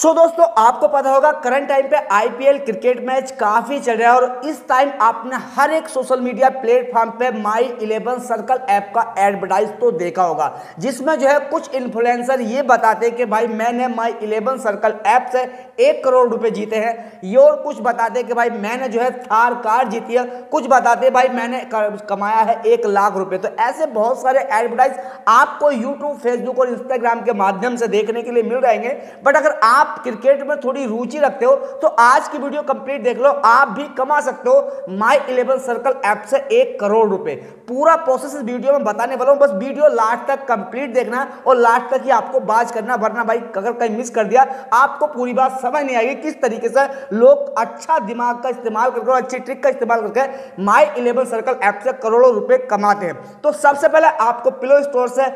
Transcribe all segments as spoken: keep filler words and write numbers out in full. सो so, दोस्तों आपको पता होगा करंट टाइम पे आईपीएल क्रिकेट मैच काफ़ी चल रहा है और इस टाइम आपने हर एक सोशल मीडिया प्लेटफॉर्म पे माई इलेवन सर्कल ऐप का एडवर्टाइज तो देखा होगा, जिसमें जो है कुछ इन्फ्लुएंसर ये बताते हैं कि भाई मैंने माई इलेवन सर्कल ऐप से एक करोड़ रुपए जीते हैं, ये और कुछ बताते कि भाई मैंने जो है थार कार जीती है, कुछ बताते भाई मैंने कमाया है एक लाख रुपये। तो ऐसे बहुत सारे एडवर्टाइज आपको यूट्यूब, फेसबुक और इंस्टाग्राम के माध्यम से देखने के लिए मिल जाएंगे। बट अगर आप आप क्रिकेट में थोड़ी रुचि रखते हो तो आज की वीडियो कंप्लीट देख लो, आप भी कमा सकते हो माई इलेवन सर्कल ऐप से एक करोड़ रुपए। पूरा प्रोसेस इस वीडियो में बताने वाला हूं, बस वीडियो लास्ट तक कंप्लीट देखना और लास्ट तक ही आपको बाज करना, वरना भाई अगर कहीं मिस कर दिया आपको पूरी बात समझ नहीं आएगी किस तरीके से लोग अच्छा दिमाग का इस्तेमाल करके, अच्छी ट्रिक का इस्तेमाल करके माई इलेवन सर्कल ऐप से करोड़ों रुपए कमाते हैं। तो सबसे पहले आपको प्ले स्टोर से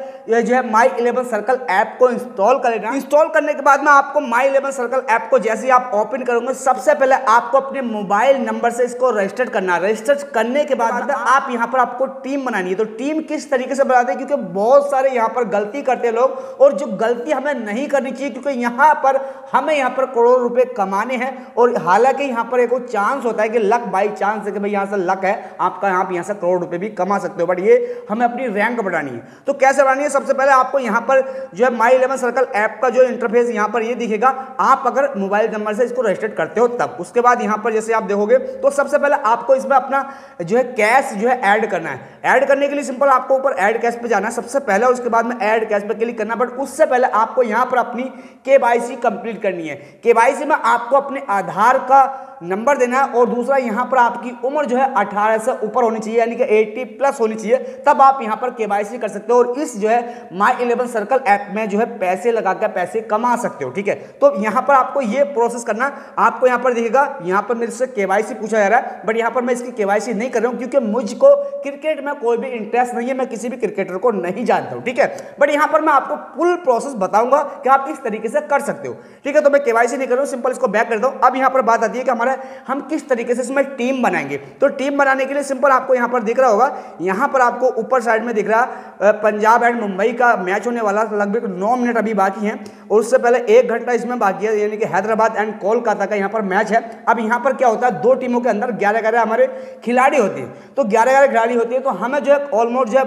जो है माई इलेवन सर्कल ऐप को इंस्टॉल कर लेना। इंस्टॉल करने के बाद में आपको माई इलेवन सर्कल ऐप को जैसे ही आप ओपन करोगे, सबसे पहले आपको अपने मोबाइल नंबर से इसको रजिस्टर करना है। रजिस्टर करने के बाद आप यहाँ पर आपको टीम बनानी है। तो टीम किस तरीके से बनाते हैं, क्योंकि बहुत सारे यहाँ पर गलती करते हैं लोग, और जो गलती हमें नहीं करनी चाहिए, क्योंकि यहाँ पर हमें यहाँ पर करोड़ों रुपए कमाने हैं। और हालांकि यहाँ पर एक चांस होता है कि लक बाई चांस है कि भाई यहाँ से लक है आपका, आप यहाँ से करोड़ रुपए भी कमा सकते हो, बट ये हमें अपनी रैंक बढ़ानी है। तो कैसे बढ़ानी है, सबसे पहले आपको यहाँ पर जो है माई इलेवन सर्कल ऐप का जो इंटरफेस यहाँ पर ये दिखेगा आप अगर मोबाइल नंबर से इसको रजिस्टर करते हो तब। उसके बाद यहां पर जैसे आप देखोगे तो सबसे पहले आपको इसमें अपना जो है कैश जो है ऐड करना है। ऐड करने के लिए सिंपल आपको ऊपर ऐड कैश पे जाना है सबसे पहले, उसके बाद में ऐड कैश पे क्लिक करना, बट उससे पहले आपको यहां पर अपनी केवाईसी कंप्लीट करनी है। केवाईसी में आपको अपने आधार का नंबर देना है और दूसरा यहाँ पर आपकी उम्र जो है अठारह से ऊपर होनी चाहिए, यानी कि अस्सी प्लस होनी चाहिए, तब आप यहाँ पर केवाईसी कर सकते हो और इस जो है माई इलेवन सर्कल ऐप में जो है पैसे लगाकर पैसे कमा सकते हो। ठीक है, तो यहाँ पर आपको ये प्रोसेस करना। आपको यहाँ पर दिखेगा, यहाँ पर मेरे से केवाईसी पूछा जा रहा है, बट यहाँ पर मैं इसकी केवाईसी नहीं कर रहा हूँ क्योंकि मुझको क्रिकेट में कोई भी इंटरेस्ट नहीं है, मैं किसी भी क्रिकेटर को नहीं जानता हूँ। ठीक है, बट यहाँ पर मैं आपको फुल प्रोसेस बताऊंगा कि आप इस तरीके से कर सकते हो। ठीक है, तो मैं केवाईसी नहीं कर रहा हूँ, सिंपल इसको बैक कर दूँ। अब यहाँ पर बात आती है कि हम किस तरीके से इसमें टीम बनाएंगे। तो टीम बनाने के लिए सिंपल आपको यहां पर दिख रहा होगा, यहां पर आपको ऊपर साइड में दिख रहा पंजाब एंड मुंबई का मैच होने वाला, लगभग नौ मिनट अभी बाकी हैं और उससे पहले एक घंटा इसमें बाकी है, यानी कि हैदराबाद एंड कोलकाता का यहां पर मैच है। अब यहां पर क्या होता है, दो टीमों के अंदर ग्यारह ग्यारह हमारे खिलाड़ी होते हैं। तो ग्यारह ग्यारह खिलाड़ी होते हैं, तो हमें जो है ऑलमोस्ट जो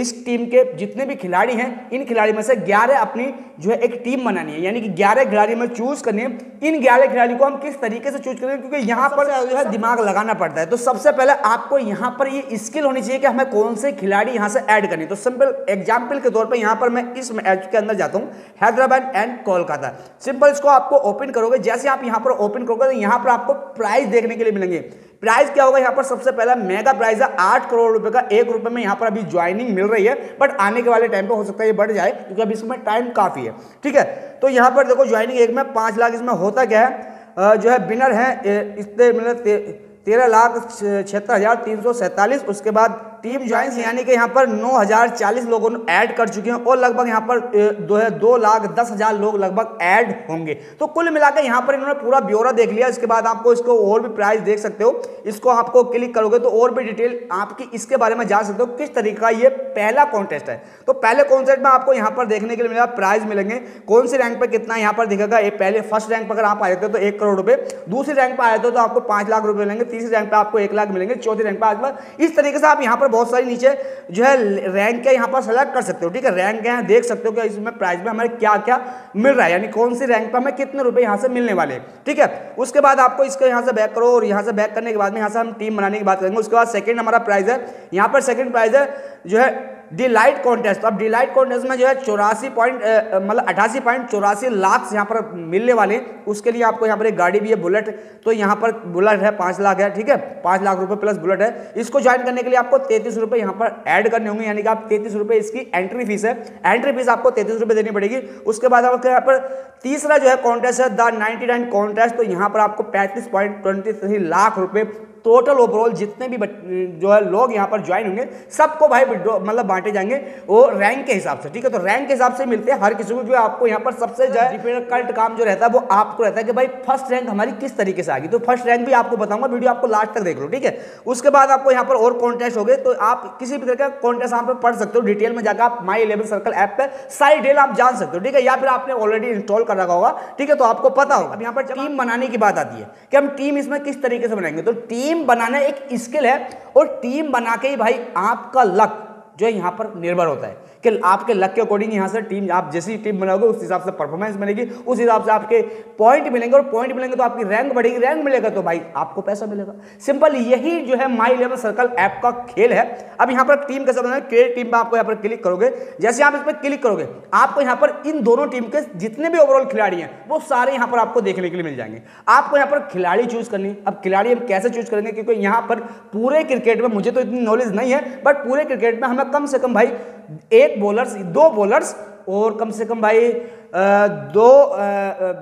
इस टीम के जितने भी खिलाड़ी हैं, इन खिलाड़ी में से ग्यारह अपनी जो है एक टीम बनानी है, यानी कि ग्यारह खिलाड़ी में चूज करने। इन ग्यारह खिलाड़ी को हम किस तरीके से चूज करें, क्योंकि यहाँ पर जो है दिमाग लगाना पड़ता है। तो सबसे पहले आपको यहाँ पर ये यह स्किल होनी चाहिए कि हमें कौन से खिलाड़ी यहाँ से ऐड करनी। तो सिंपल एग्जाम्पल के तौर पे यहाँ पर मैं इस मैच के अंदर जाता हूँ, हैदराबाद एंड कोलकाता। सिंपल इसको आपको ओपन करोगे, जैसे आप यहाँ पर ओपन करोगे तो यहाँ पर आपको प्राइस देखने के लिए मिलेंगे। प्राइस क्या होगा, यहाँ पर सबसे पहला मेगा प्राइस है आठ करोड़ रुपए का, एक रुपए में यहाँ पर अभी ज्वाइनिंग मिल रही है, बट आने के वाले टाइम पे हो सकता है ये बढ़ जाए क्योंकि अभी इसमें टाइम काफ़ी है। ठीक है, तो यहाँ पर देखो ज्वाइनिंग एक में पाँच लाख, इसमें होता क्या है जो है विनर है इतने मतलब तेरह लाख छिहत्तर हज़ार तीन सौ सैंतालीस। उसके बाद टीम ज्वाइंस यानी कि यहाँ पर नौ हज़ार चालीस लोगों ने ऐड कर चुके हैं और लगभग यहाँ पर दो है दो लाख दस हज़ार लोग लगभग ऐड होंगे। तो कुल मिलाकर यहाँ पर इन्होंने पूरा ब्यौरा देख लिया। इसके बाद आपको इसको और भी प्राइस देख सकते हो, इसको आपको क्लिक करोगे तो और भी डिटेल आपकी इसके बारे में जान सकते हो किस तरीके का ये पहला कॉन्टेस्ट है। तो पहले कॉन्टेस्ट में आपको यहाँ पर देखने के लिए मिलेगा, प्राइज मिलेंगे, कौन से रैंक पर कितना यहाँ पर दिखेगा। ये पहले फर्स्ट रैंक पर अगर आप आ जाते हो तो एक करोड़ रुपये, दूसरे रैंक पर आ जाते हो तो आपको पाँच लाख रुपये मिलेंगे, तीसरे रैंक पर आपको एक लाख मिलेंगे, चौथे रैंक पर आज पर इस तरीके से आप यहाँ पर बहुत सारी नीचे जो है रैंक के यहाँ पर सेलेक्ट कर सकते हो। ठीक है, रैंक के यहाँ देख सकते हो कि इसमें प्राइस में हमें क्या क्या मिल रहा है, यानी कौन सी रैंक पर हमें कितने रुपए यहाँ से मिलने वाले हैं। ठीक है, उसके बाद आपको इसको यहाँ से बैक करो और यहाँ से बैक करने के बाद में यहाँ से हम टीम बनाने की बात करेंगे। उसके बाद सेकंड हमारा प्राइज है, यहाँ पर सेकंड प्राइज है जो है डिलाइट कॉन्टेस्ट। अब डिलाइट कॉन्टेस्ट में जो है चौरासी पॉइंट मतलब अठासी पॉइंट चौरासी लाख से यहाँ पर मिलने वाले। उसके लिए आपको यहाँ पर एक गाड़ी भी है बुलेट, तो यहाँ पर बुलेट है पाँच लाख है। ठीक है, पाँच लाख रुपए प्लस बुलेट है। इसको ज्वाइन करने के लिए आपको तैंतीस रुपये यहाँ पर ऐड करने होंगे, यानी कि आप तैंतीस रुपये इसकी एंट्री फीस है, एंट्री फीस आपको तैंतीस रुपये देनी पड़ेगी। उसके बाद आपको यहाँ पर तीसरा जो है कॉन्टेस्ट है द नाइन्टी नाइन कॉन्टेस्ट, तो यहाँ पर आपको पैंतीस पॉइंट ट्वेंटी थ्री लाख रुपये टोटल ओवरऑल जितने भी जो है लोग यहाँ पर ज्वाइन होंगे सबको भाई मतलब बांटे जाएंगे वो रैंक के हिसाब से, ठीक है। तो रैंक के हिसाब से मिलते हैं हर किसी को, जो आपको यहाँ पर सबसे डिफिकल्ट काम जो रहता है वो आपको रहता है कि भाई फर्स्ट रैंक हमारी किस तरीके से आ गई। तो फर्स्ट रैंक भी आपको बताऊंगा, वीडियो आपको लास्ट तक देख लो, ठीक है। उसके बाद आपको यहाँ पर और कॉन्टेस्ट हो गए, तो आप किसी भी तरह का कॉन्टेस्ट यहाँ पर पढ़ सकते हो डिटेल में जाकर, आप माई इलेवन सर्कल ऐप पे सारी डिटेल आप जान सकते हो, ठीक है। या फिर आपने ऑलरेडी इंस्टॉल कर रखा होगा, ठीक है, तो आपको पता होगा। अब यहाँ पर टीम बनाने की बात आती है कि हम टीम इसमें किस तरीके से बनाएंगे, तो टीम बनाना एक स्किल है और टीम बना के ही भाई आपका लक जो है यहाँ पर निर्भर होता है कि आपके लक के अकॉर्डिंग यहाँ से टीम, आप जैसी टीम बनाओगे उस हिसाब से परफॉर्मेंस बनेगी, उस हिसाब से आपके पॉइंट मिलेंगे और पॉइंट मिलेंगे तो आपकी रैंक बढ़ेगी, रैंक मिलेगा तो भाई आपको पैसा मिलेगा। सिंपल यही जो है माई इलेवन सर्कल ऐप का खेल है। अब यहाँ पर टीम कैसे बनाएंगे, क्रिएट टीम पर आपको यहाँ पर क्लिक करोगे, जैसे आप इस पर क्लिक करोगे आपको यहाँ पर इन दोनों टीम के जितने भी ओवरऑल खिलाड़ी हैं वो सारे यहाँ पर आपको देखने के लिए मिल जाएंगे। आपको यहाँ पर खिलाड़ी चूज करनी, अब खिलाड़ी हम कैसे चूज करेंगे, क्योंकि यहाँ पर पूरे क्रिकेट में मुझे तो इतनी नॉलेज नहीं है, बट पूरे क्रिकेट में हमें कम से कम भाई एक बॉलर्स, दो बॉलर्स और कम से कम भाई दो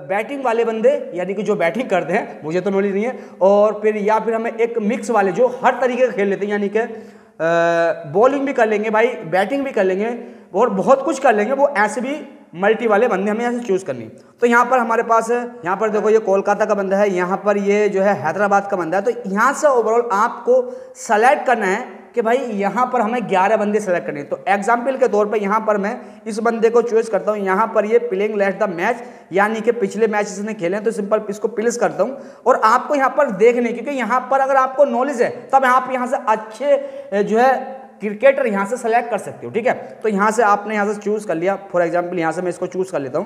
बैटिंग वाले बंदे, यानी कि जो बैटिंग करते हैं, मुझे तो नॉलेज नहीं है, और फिर या फिर हमें एक मिक्स वाले जो हर तरीके का खेल लेते हैं, यानी कि बॉलिंग भी कर लेंगे भाई, बैटिंग भी कर लेंगे और बहुत कुछ कर लेंगे, वो ऐसे भी मल्टी वाले बंदे हमें यहाँ से चूज़ करनी। तो यहाँ पर हमारे पास है, यहाँ पर देखो ये कोलकाता का बंदा है, यहाँ पर ये जो है हैदराबाद का बंदा है। तो यहाँ से ओवरऑल आपको सेलेक्ट करना है कि भाई यहाँ पर हमें ग्यारह बंदे सेलेक्ट करने हैं। तो एग्जाम्पल के तौर पे यहाँ पर मैं इस बंदे को चॉइस करता हूँ, यहाँ पर ये प्लेइंग लास्ट द मैच, यानी कि पिछले मैच इसने खेले हैं, तो सिंपल इसको प्लेस करता हूँ। और आपको यहाँ पर देखने, क्योंकि यहाँ पर अगर आपको नॉलेज है तब आप यहाँ से अच्छे जो है क्रिकेटर यहाँ से सेलेक्ट कर सकते हो, ठीक है। तो यहाँ से आपने यहाँ से चूज़ कर लिया, फॉर एग्जाम्पल यहाँ से मैं इसको चूज़ कर लेता हूँ,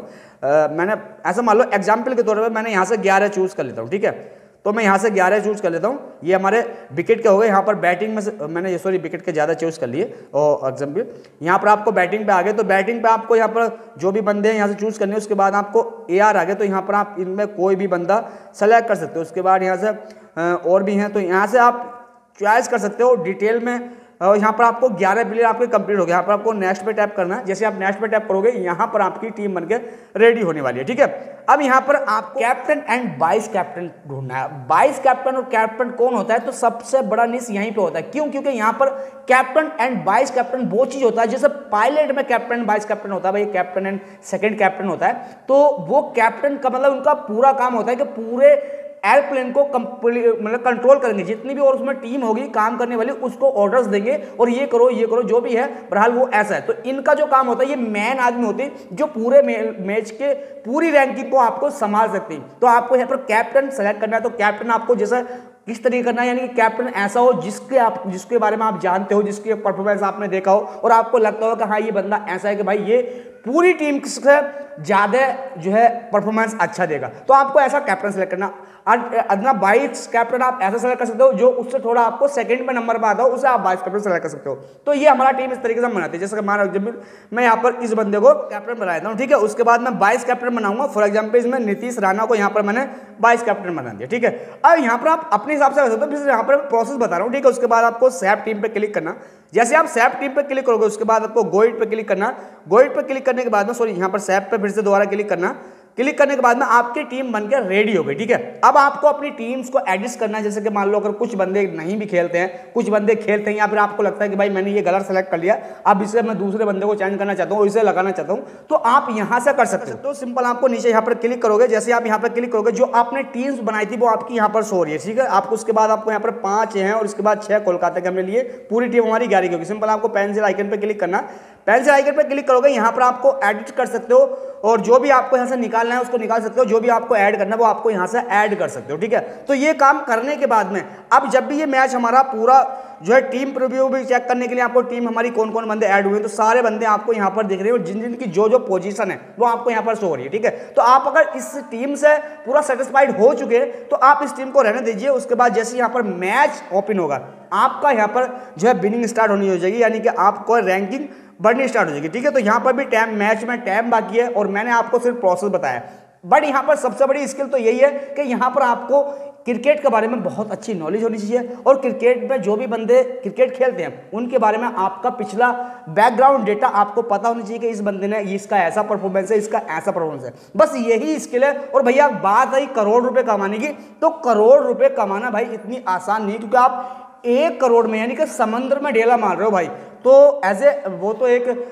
मैंने ऐसा मान लो एग्जाम्पल के तौर पर मैंने यहाँ से ग्यारह चूज़ कर लेता हूँ, ठीक है। तो मैं यहाँ से ग्यारह चूज़ कर लेता हूँ, ये हमारे विकेट के हो गए। यहाँ पर बैटिंग में से, मैंने ये सॉरी विकेट के ज़्यादा चूज़ कर लिए, और एग्जाम्पल यहाँ पर आपको बैटिंग पे आ गए। तो बैटिंग पे आपको यहाँ पर जो भी बंदे हैं यहाँ से चूज़ करने, उसके बाद आपको ए आर आ गए, तो यहाँ पर आप इनमें कोई भी बंदा सेलेक्ट कर सकते हो। उसके बाद यहाँ से और भी हैं, तो यहाँ से आप चॉइस कर सकते हो डिटेल में। और यहाँ पर आपको ग्यारह प्लेयर आपके कंप्लीट हो गए, यहाँ पर आपको नेक्स्ट पे टैप करना है। जैसे आप नेक्स्ट पे टैप करोगे यहाँ पर आपकी टीम बनकर रेडी होने वाली है, ठीक है। अब यहाँ पर आपको कैप्टन एंड वाइस कैप्टन ढूंढना है। वाइस कैप्टन और कैप्टन कौन होता है, तो सबसे बड़ा निश यहीं पे होता है। क्यों? क्योंकि यहाँ पर कैप्टन एंड वाइस कैप्टन वो चीज़ होता है जैसे पायलट में कैप्टन एंड वाइस कैप्टन होता है, भाई कैप्टन एंड सेकेंड कैप्टन होता है। तो वो कैप्टन का मतलब उनका पूरा काम होता है कि पूरे एयरप्लेन को मतलब कंट्रोल करेंगे, जितनी भी और उसमें टीम होगी काम करने वाली उसको ऑर्डर्स देंगे और ये करो ये करो जो भी है, बहरहाल वो ऐसा है। तो इनका जो काम होता है, ये मैन आदमी होते हैं जो पूरे मैच के पूरी रैंकिंग को आपको संभाल सकते हैं। तो आपको यहाँ पर कैप्टन सेलेक्ट करना है। तो कैप्टन आपको जैसा किस तरीके करना है, यानी कि कैप्टन ऐसा हो जिसके आप जिसके बारे में आप जानते हो, जिसकी परफॉर्मेंस आपने देखा हो और आपको लगता हो कि हाँ ये बंदा ऐसा है कि भाई ये पूरी टीम से ज़्यादा जो है परफॉर्मेंस अच्छा देगा, तो आपको ऐसा कैप्टन सेलेक्ट करना। अदना वाइस कैप्टन आप ऐसा सेलेक्ट कर सकते हो जो उससे थोड़ा आपको सेकंड में नंबर पर आता हो, उसे आप वाइस कैप्टन सेलेक्ट कर सकते हो। तो ये हमारा टीम इस तरीके से बनाते हैं। जैसे हमारा एग्जाम्पल मैं यहाँ पर इस बंदे को कैप्टन बना देता हूँ, ठीक है। उसके बाद मैं वाइस कैप्टन बनाऊंगा, फॉर एग्जाम्पल इसमें नीतीश राणा को यहाँ पर मैंने वाइस कैप्टन बना दिया, ठीक है। अब यहाँ पर आप अपने हिसाब से कर सकते हो, फिर यहाँ पर प्रोसेस बता रहा हूँ, ठीक है। उसके बाद आपको सैप टीम पर क्लिक करना। जैसे आप सैप टीम पर क्लिक करोगे उसके बाद आपको गोइट पर क्लिक करना। गोइट पर क्लिक करने के बाद में सॉरी यहाँ पर सैप पर फिर से दोबारा क्लिक करना। क्लिक करने के बाद में आपकी टीम बनकर रेडी हो गई, ठीक है। अब आपको अपनी टीम्स को एडजस्ट करना है। जैसे कि मान लो अगर कुछ बंदे नहीं भी खेलते हैं, कुछ बंदे खेलते हैं, या फिर आपको लगता है कि भाई मैंने ये गलत सेलेक्ट कर लिया, अब इसे मैं दूसरे बंदे को चेंज करना चाहता हूँ और इसे लगाना चाहता हूँ, तो आप यहाँ से कर सकते हो। तो सिंपल आपको नीचे यहाँ पर क्लिक करोगे। जैसे आप यहाँ पर क्लिक करोगे, जो आपने टीम्स बनाई थी वो आपकी यहाँ पर सो रही है, ठीक है। आपको उसके बाद आपको यहाँ पर पाँच हैं और उसके बाद छः कोलकाता के हमने लिए, पूरी टीम हमारी ग्यारह की होगी। सिंपल आपको पेंसिल आइकन पर क्लिक करना। पेंसिल आइकन पर क्लिक करोगे, यहाँ पर आपको एडिट कर सकते हो और जो भी आपको यहाँ से निकालना है उसको निकाल सकते हो, जो भी आपको ऐड करना है वो आपको यहाँ से ऐड कर सकते हो, ठीक है। तो ये काम करने के बाद में अब जब भी ये मैच हमारा पूरा जो है टीम प्रीव्यू भी चेक करने के लिए आपको टीम हमारी कौन कौन बंदे ऐड हुए हैं, तो सारे बंदे आपको यहाँ पर दिख रहे हो, जिन जिन की जो जो पोजीशन है वो आपको यहाँ पर शो हो रही है, ठीक है। तो आप अगर इस टीम से पूरा सेटिस्फाइड हो चुके हैं तो आप इस टीम को रहने दीजिए। उसके बाद जैसे यहाँ पर मैच ओपन होगा आपका यहाँ पर जो है बिनिंग स्टार्ट होनी हो जाएगी, यानी कि आपको रैंकिंग बढ़नी स्टार्ट हो जाएगी, ठीक है। तो यहाँ पर भी टाइम मैच में टाइम बाकी है और मैंने आपको सिर्फ प्रोसेस बताया। बट यहाँ पर सबसे बड़ी स्किल तो यही है कि यहाँ पर आपको क्रिकेट के बारे में बहुत अच्छी नॉलेज होनी चाहिए, और क्रिकेट में जो भी बंदे क्रिकेट खेलते हैं उनके बारे में आपका पिछला बैकग्राउंड डेटा आपको पता होनी चाहिए कि इस बंदे ने इसका ऐसा परफॉर्मेंस है, इसका ऐसा परफॉर्मेंस है, बस यही स्किल है। और भैया बात आई करोड़ रुपए कमाने की, तो करोड़ रुपए कमाना भाई इतनी आसान नहीं, क्योंकि आप एक करोड़ में यानी कि समंदर में डेला मार रहे हो भाई। तो एज ए वो तो एक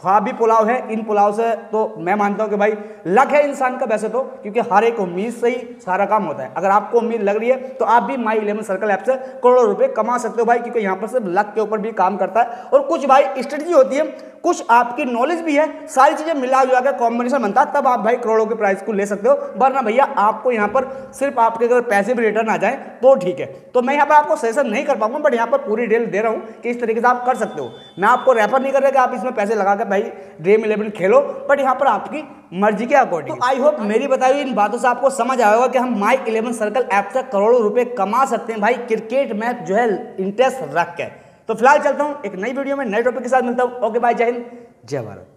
ख्वाबी पुलाव है, इन पुलाव से तो मैं मानता हूँ कि भाई लक है इंसान का वैसे तो, क्योंकि हर एक उम्मीद से ही सारा काम होता है। अगर आपको उम्मीद लग रही है तो आप भी माई इलेवन सर्कल ऐप से करोड़ों रुपए कमा सकते हो भाई, क्योंकि यहाँ पर सिर्फ लक के ऊपर भी काम करता है, और कुछ भाई स्ट्रेटजी होती है, कुछ आपकी नॉलेज भी है, सारी चीज़ें मिला जुला कर कॉम्बिनेशन बनता है, तब आप भाई करोड़ों के प्राइस को ले सकते हो। वरना भैया आपको यहाँ पर सिर्फ आपके अगर पैसे भी रिटर्न आ जाए तो ठीक है। तो मैं यहाँ पर आपको सजेशन नहीं कर पाऊंगा, बट यहाँ पर पूरी डिटेल दे रहा हूँ कि इस तरीके से आप कर सकते हो। मैं आपको रेफर नहीं कर रहा कि आप इसमें पैसे लगा भाई ड्रीम इलेवन खेलो, बट यहाँ पर आपकी मर्जी के अकॉर्डिंग। आई होप मेरी बताई हुई इन बातों से आपको समझ आया होगा कि हम माई इलेवन सर्कल ऐप से करोड़ों रुपए कमा सकते हैं भाई, क्रिकेट में जो है इंटरेस्ट रख के। तो फिलहाल चलता हूँ एक नई वीडियो में नए टॉपिक के साथ, मिलता हूँ। ओके बाय, जय हिंद, जय भारत।